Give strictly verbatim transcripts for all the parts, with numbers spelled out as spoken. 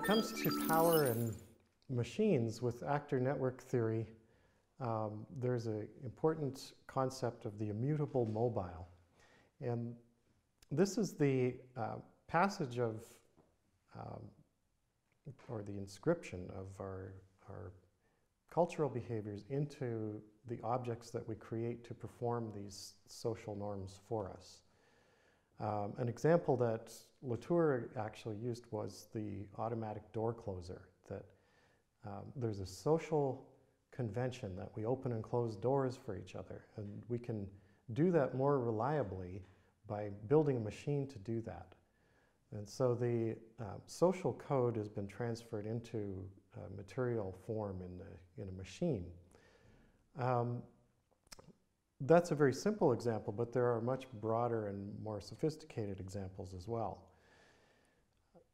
it comes to power and machines with actor-network theory, um, there's an important concept of the immutable mobile. And this is the uh, passage of, um, or the inscription of our, our cultural behaviors into the objects that we create to perform these social norms for us. Um, an example that Latour actually used was the automatic door closer, that um, there's a social convention that we open and close doors for each other, and we can do that more reliably by building a machine to do that. And so the uh, social code has been transferred into uh, material form in, the, in a machine. Um, That's a very simple example, but there are much broader and more sophisticated examples as well.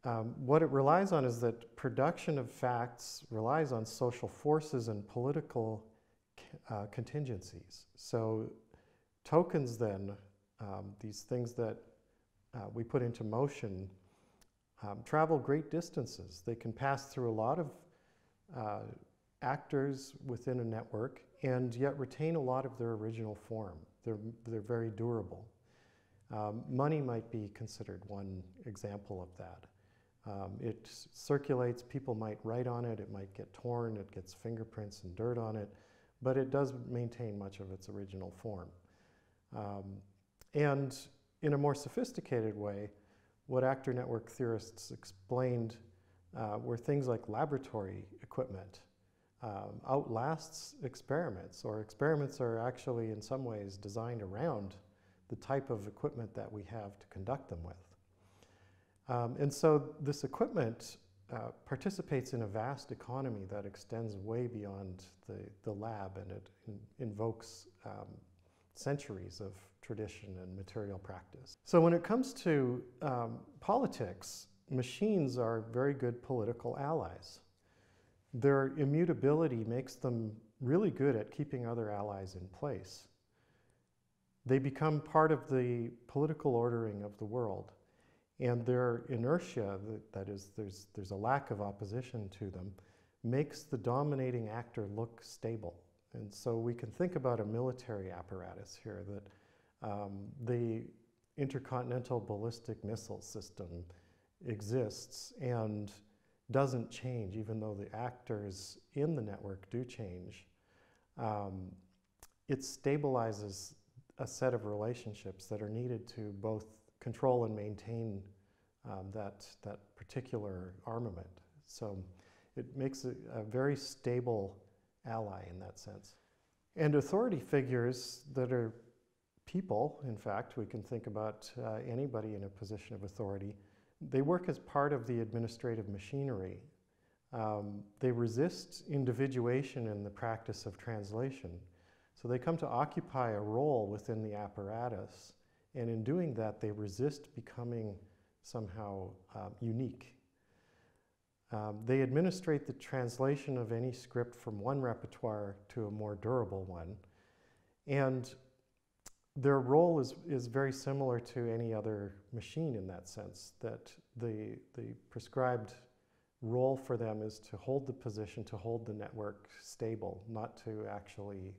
Um, what it relies on is that production of facts relies on social forces and political uh, contingencies. So tokens then, um, these things that uh, we put into motion, um, travel great distances. They can pass through a lot of uh, actors within a network, and yet retain a lot of their original form. They're, they're very durable. Um, money might be considered one example of that. Um, it circulates, people might write on it, it might get torn, it gets fingerprints and dirt on it, but it does maintain much of its original form. Um, and in a more sophisticated way, what actor network theorists explained uh, were things like laboratory equipment. Um, outlasts experiments, or experiments are actually in some ways designed around the type of equipment that we have to conduct them with. Um, and so this equipment uh, participates in a vast economy that extends way beyond the, the lab, and it in, invokes um, centuries of tradition and material practice. So when it comes to um, politics, machines are very good political allies. Their immutability makes them really good at keeping other allies in place. They become part of the political ordering of the world, and their inertia, that is, there's, there's a lack of opposition to them, makes the dominating actor look stable. And so we can think about a military apparatus here, that um, the intercontinental ballistic missile system exists and doesn't change, even though the actors in the network do change. Um, it stabilizes a set of relationships that are needed to both control and maintain um, that, that particular armament. So it makes a, a very stable ally in that sense. And authority figures that are people, in fact, we can think about uh, anybody in a position of authority. They work as part of the administrative machinery. Um, they resist individuation in the practice of translation. So they come to occupy a role within the apparatus, and in doing that, they resist becoming somehow uh, unique. Um, they administrate the translation of any script from one repertoire to a more durable one, and their role is, is very similar to any other machine in that sense, that the, the prescribed role for them is to hold the position, to hold the network stable, not to actually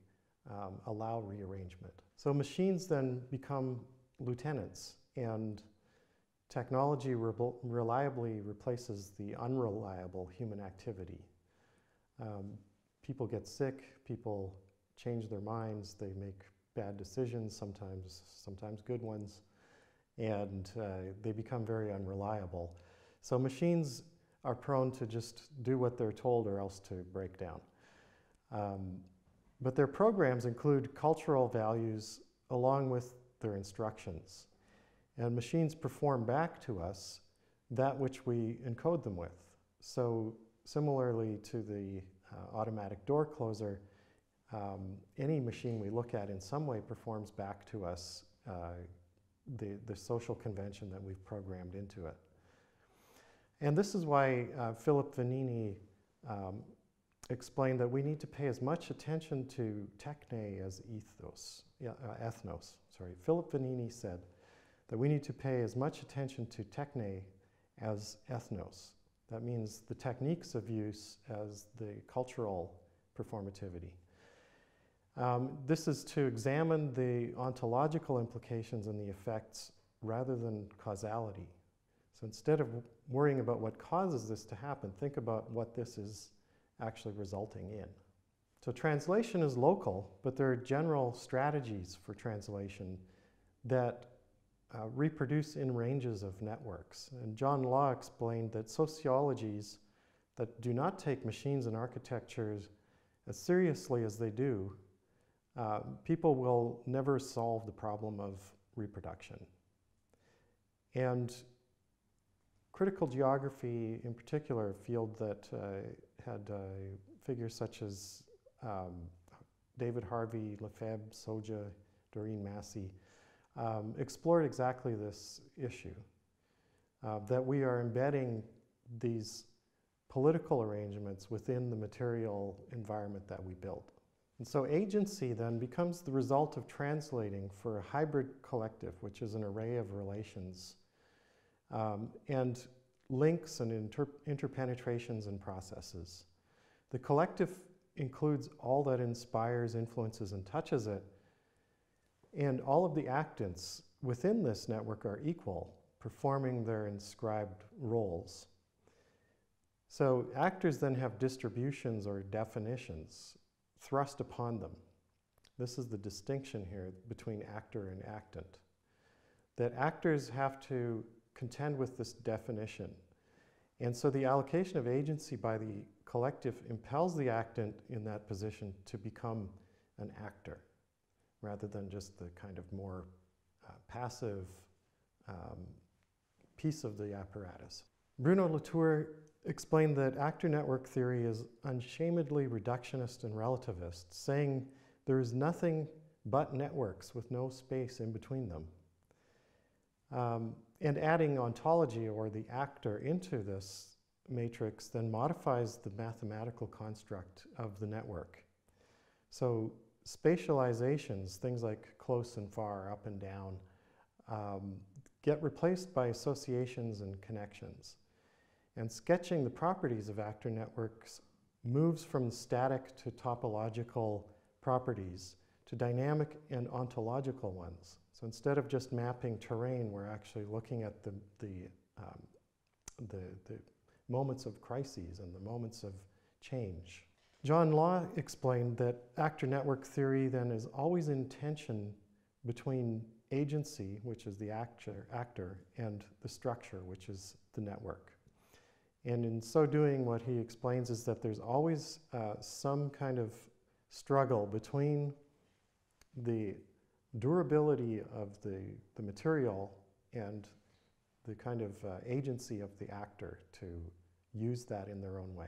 um, allow rearrangement. So machines then become lieutenants, and technology re reliably replaces the unreliable human activity. Um, people get sick, people change their minds, they make bad decisions, sometimes, sometimes good ones, and uh, they become very unreliable. So machines are prone to just do what they're told or else to break down. Um, but their programs include cultural values along with their instructions. And machines perform back to us that which we encode them with. So similarly to the uh, automatic door closer, Um, any machine we look at in some way performs back to us uh, the, the social convention that we've programmed into it. And this is why uh, Philip Vanini um, explained that we need to pay as much attention to techne as ethos, uh, ethnos. Sorry, Philip Vanini said that we need to pay as much attention to techne as ethnos, That means the techniques of use as the cultural performativity. Um, this is to examine the ontological implications and the effects rather than causality. So instead of worrying about what causes this to happen, think about what this is actually resulting in. So translation is local, but there are general strategies for translation that uh, reproduce in ranges of networks. And John Law explained that sociologies that do not take machines and architectures as seriously as they do, uh, people will never solve the problem of reproduction. And critical geography, in particular, a field that uh, had uh, figures such as um, David Harvey, Lefebvre, Soja, Doreen Massey, um, explored exactly this issue, uh, that we are embedding these political arrangements within the material environment that we build. And so agency then becomes the result of translating for a hybrid collective, which is an array of relations um, and links and inter interpenetrations and processes. The collective includes all that inspires, influences, and touches it, and all of the actants within this network are equal, performing their inscribed roles. So actors then have distributions or definitions thrust upon them. This is the distinction here between actor and actant, that actors have to contend with this definition. And so the allocation of agency by the collective impels the actant in that position to become an actor, rather than just the kind of more uh, passive um, piece of the apparatus. Bruno Latour explained that actor-network theory is unashamedly reductionist and relativist, saying there is nothing but networks with no space in between them. Um, and adding ontology or the actor into this matrix then modifies the mathematical construct of the network. So spatializations, things like close and far, up and down, um, get replaced by associations and connections. And sketching the properties of actor networks moves from static to topological properties to dynamic and ontological ones. So instead of just mapping terrain, we're actually looking at the, the, um, the, the moments of crises and the moments of change. John Law explained that actor network theory then is always in tension between agency, which is the actor, actor, and the structure, which is the network. And in so doing, what he explains is that there's always uh, some kind of struggle between the durability of the, the material and the kind of uh, agency of the actor to use that in their own way.